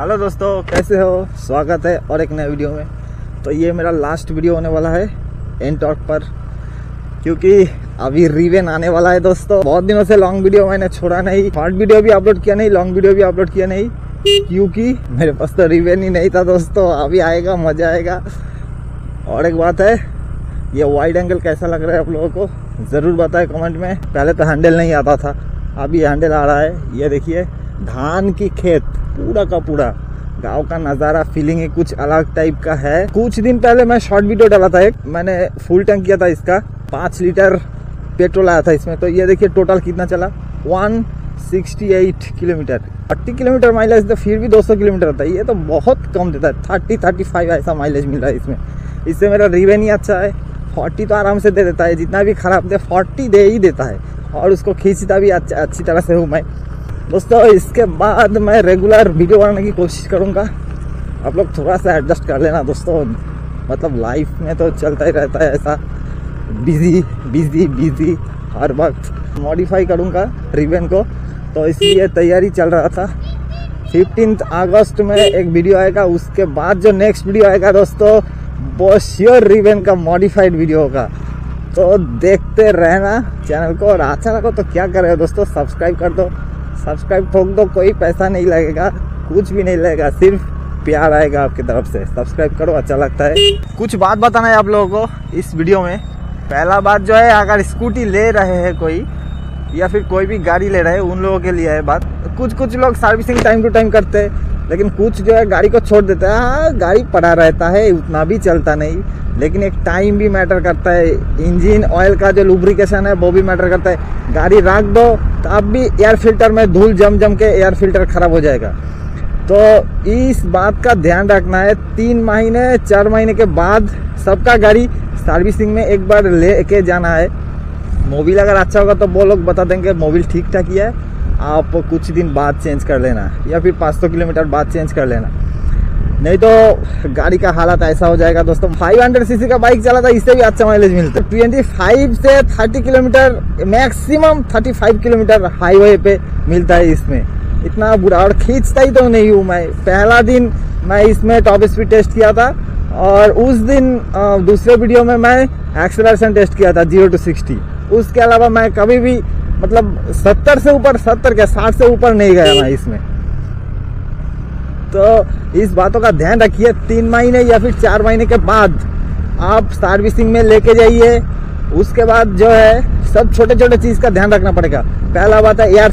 Hello दोस्तों, कैसे हो? स्वागत है और एक नए वीडियो में। तो ये मेरा लास्ट वीडियो होने वाला है एनटॉर्क पर, क्योंकि अभी रिवेन आने वाला है दोस्तों। बहुत दिनों से लॉन्ग वीडियो मैंने छोड़ा नहीं, शॉर्ट वीडियो भी अपलोड किया नहीं, लॉन्ग वीडियो भी अपलोड किया नहीं, क्योंकि मेरे पास तो रिवेन ही नहीं था दोस्तों। अभी आएगा, मजा आएगा। और एक बात है, ये वाइड एंगल कैसा लग रहा है आप लोगों को ज़रूर बताएं कमेंट में। पहले तो हैंडल नहीं आता था, अभी हैंडल आ रहा है। ये देखिए धान की खेत, पूरा का पूरा गांव का नज़ारा, फीलिंग ही कुछ अलग टाइप का है। कुछ दिन पहले मैं शॉर्ट वीडियो डाला था, एक मैंने फुल टैंक किया था इसका, 5 लीटर पेट्रोल आया था इसमें। तो ये देखिए टोटल कितना चला, 168 किलोमीटर। 80 किलोमीटर माइलेज था, फिर भी 200 किलोमीटर था। ये तो बहुत कम देता है, 30-35 ऐसा माइलेज मिल रहा है इसमें। इससे मेरा रिवेन ही अच्छा है। 40 तो आराम से दे देता है, जितना भी खराब दे 40 दे ही देता है, और उसको खींचता भी अच्छी तरह से हूँ मैं दोस्तों। इसके बाद मैं रेगुलर वीडियो बनाने की कोशिश करूँगा। आप लोग थोड़ा सा एडजस्ट कर लेना दोस्तों, मतलब लाइफ में तो चलता ही रहता है ऐसा, बिजी बिजी बिजी हर वक्त। मॉडिफाई करूँगा रिवेन को, तो इसलिए तैयारी चल रहा था। 15 अगस्त में एक वीडियो आएगा, उसके बाद जो नेक्स्ट वीडियो आएगा दोस्तों वो श्योर रिवेन का मॉडिफाइड वीडियो होगा। तो देखते रहना चैनल को, और अच्छा लगा तो क्या कर रहे हो दोस्तों, सब्सक्राइब कर दो, सब्सक्राइब ठोक दो। कोई पैसा नहीं लगेगा, कुछ भी नहीं लगेगा, सिर्फ प्यार आएगा आपकी तरफ से। सब्सक्राइब करो, अच्छा लगता है। कुछ बात बताना है आप लोगों को इस वीडियो में। पहला बात जो है, अगर स्कूटी ले रहे हैं कोई या फिर कोई भी गाड़ी ले रहे हैं, उन लोगों के लिए है बात। कुछ लोग सर्विसिंग टाइम टू टाइम करते हैं, लेकिन कुछ जो है गाड़ी को छोड़ देता है। हाँ, गाड़ी पड़ा रहता है, उतना भी चलता नहीं, लेकिन एक टाइम भी मैटर करता है। इंजन ऑयल का जो लुब्रिकेशन है वो भी मैटर करता है। गाड़ी रख दो तो अब भी एयर फिल्टर में धूल जम के एयर फिल्टर खराब हो जाएगा। तो इस बात का ध्यान रखना है। 3-4 महीने के बाद सबका गाड़ी सर्विसिंग में एक बार ले के जाना है। मोबिल अगर अच्छा होगा तो वो लोग बता देंगे मोबिल ठीक ठाक ही है, आप कुछ दिन बाद चेंज कर लेना, या फिर 500 किलोमीटर बाद चेंज कर लेना, नहीं तो गाड़ी का हालत ऐसा हो जाएगा दोस्तों। 500 सीसी का बाइक चला था, इससे भी अच्छा माइलेज मिलता है। 25 से 30 किलोमीटर मैक्सिमम, 35 किलोमीटर हाईवे पे मिलता है इसमें, इतना बुरा। और खींचता ही तो नहीं हूँ मैं। पहला दिन मैं इसमें टॉप स्पीड टेस्ट किया था, और उस दिन दूसरे वीडियो में मैं एक्सेलरेशन टेस्ट किया था 0-60। उसके अलावा मैं कभी भी मतलब 60 से ऊपर नहीं गया मैं इसमें। तो इस बातों का ध्यान रखिए। 3 महीने या फिर 4 महीने के बाद आप सर्विसिंग में लेके जाइए। उसके बाद जो है सब छोटे छोटे चीज़ का ध्यान रखना पड़ेगा। पहला बात है एयर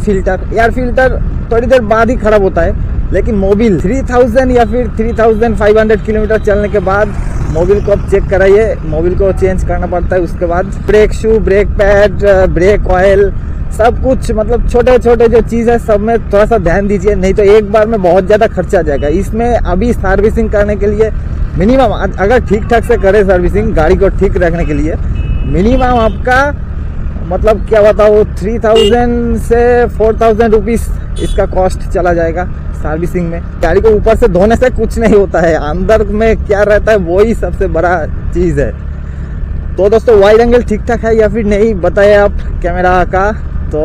फिल्टर थोड़ी देर बाद ही खराब होता है, लेकिन मोबिल 3000 या फिर 3500 किलोमीटर चलने के बाद मोबिल को आप चेक कराइए, मोबिल को चेंज करना पड़ता है। उसके बाद brake shoe, brake pad, brake oil, सब कुछ, मतलब छोटे छोटे जो चीज़ है सब में थोड़ा सा ध्यान दीजिए, नहीं तो एक बार में बहुत ज़्यादा खर्चा आ जाएगा इसमें। अभी सर्विसिंग करने के लिए मिनिमम, अगर ठीक ठाक से करें सर्विसिंग, गाड़ी को ठीक रखने के लिए मिनिमम आपका, मतलब क्या बताओ, 3000 से 4000 रुपीज़ इसका कॉस्ट चला जाएगा सर्विसिंग में। गाड़ी को ऊपर से धोने से कुछ नहीं होता है, अंदर में क्या रहता है वही सबसे बड़ा चीज़ है। तो दोस्तों वाइड एंगल ठीक ठाक है या फिर नहीं बताए आप कैमरा का। तो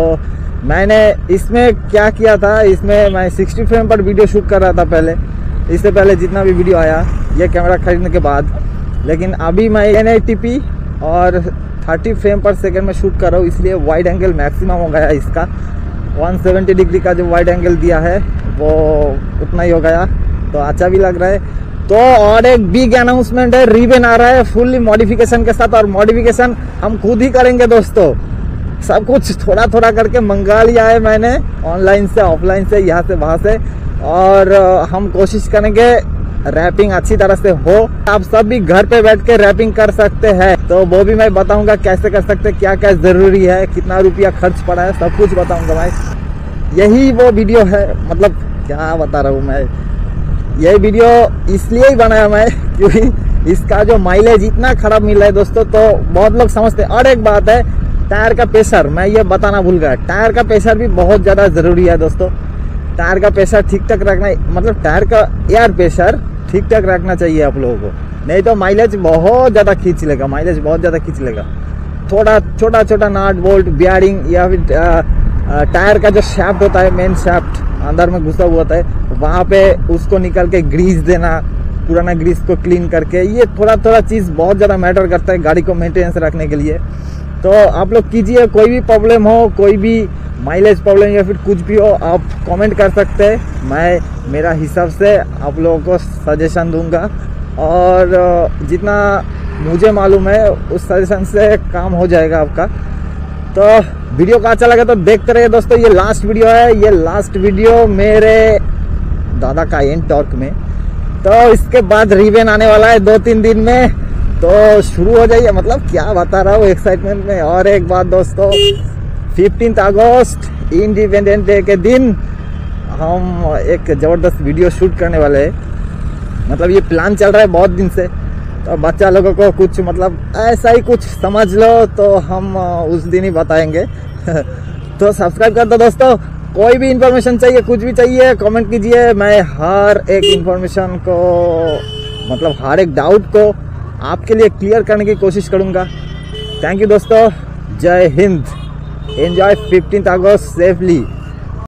मैंने इसमें क्या किया था, इसमें मैं 60 फ्रेम पर वीडियो शूट कर रहा था पहले, इससे पहले जितना भी वीडियो आया ये कैमरा खरीदने के बाद। लेकिन अभी मैं 1080p और 30 फ्रेम पर सेकेंड में शूट कर रहा हूँ, इसलिए वाइड एंगल मैक्सिमम हो गया इसका। 170 डिग्री का जो वाइड एंगल दिया है वो उतना ही हो गया, तो अच्छा भी लग रहा है। तो और एक बिग अनाउंसमेंट है, रिवेन आ रहा है फुल्ली मॉडिफिकेशन के साथ, और मॉडिफिकेशन हम खुद ही करेंगे दोस्तों। सब कुछ थोड़ा थोड़ा करके मंगा लिया है मैंने, ऑनलाइन से, ऑफलाइन से, यहाँ से, वहाँ से। और हम कोशिश करेंगे रैपिंग अच्छी तरह से हो, आप सब भी घर पे बैठ के रैपिंग कर सकते हैं। तो वो भी मैं बताऊंगा कैसे कर सकते हैं, क्या क्या जरूरी है, कितना रुपया खर्च पड़ा है, सब कुछ बताऊंगा मैं। यही वो वीडियो है, मतलब क्या बता रहा हूँ मैं, यही वीडियो इसलिए ही बनाया मैं क्योंकि इसका जो माइलेज इतना खराब मिल रहा है दोस्तों, तो बहुत लोग समझते हैं। और एक बात है, टायर का प्रेशर, मैं ये बताना भूल गया, टायर का प्रेशर भी बहुत ज़्यादा ज़रूरी है दोस्तों। टायर का प्रेशर ठीक ठाक रखना, मतलब टायर का एयर प्रेशर ठीक ठाक रखना चाहिए आप लोगों को, नहीं तो माइलेज बहुत ज़्यादा खींच लेगा, माइलेज बहुत ज़्यादा खींच लेगा। थोड़ा छोटा छोटा नाट बोल्ट, बियरिंग या फिर टायर का जो शाफ्ट होता है, मेन शाफ्ट अंदर में घुसा हुआ होता है, वहाँ पे उसको निकाल के ग्रीस देना, पुराना ग्रीस को क्लीन करके, ये थोड़ा थोड़ा चीज़ बहुत ज़्यादा मैटर करता है गाड़ी को मेंटेनेंस रखने के लिए। तो आप लोग कीजिए, कोई भी प्रॉब्लम हो, कोई भी माइलेज प्रॉब्लम या फिर कुछ भी हो, आप कमेंट कर सकते हैं। मैं मेरा हिसाब से आप लोगों को सजेशन दूंगा और जितना मुझे मालूम है उस सजेशन से काम हो जाएगा आपका। तो वीडियो का अच्छा लगा तो देखते रहिए दोस्तों। ये लास्ट वीडियो है, ये लास्ट वीडियो मेरे दादा का एन टॉर्क में। तो इसके बाद रिवेन आने वाला है 2-3 दिन में, तो शुरू हो जाइए। मतलब क्या बता रहा हूँ, एक्साइटमेंट में। और एक बात दोस्तों, 15 अगस्त इंडिपेंडेंस डे के दिन हम एक ज़बरदस्त वीडियो शूट करने वाले हैं। मतलब ये प्लान चल रहा है बहुत दिन से, तो बच्चा लोगों को कुछ मतलब ऐसा ही कुछ समझ लो, तो हम उस दिन ही बताएंगे। तो सब्सक्राइब कर दो दोस्तों। कोई भी इंफॉर्मेशन चाहिए, कुछ भी चाहिए, कमेंट कीजिए। मैं हर एक इंफॉर्मेशन को, मतलब हर एक डाउट को आपके लिए क्लियर करने की कोशिश करूंगा। थैंक यू दोस्तों, जय हिंद। एंजॉय 15 अगस्त सेफली।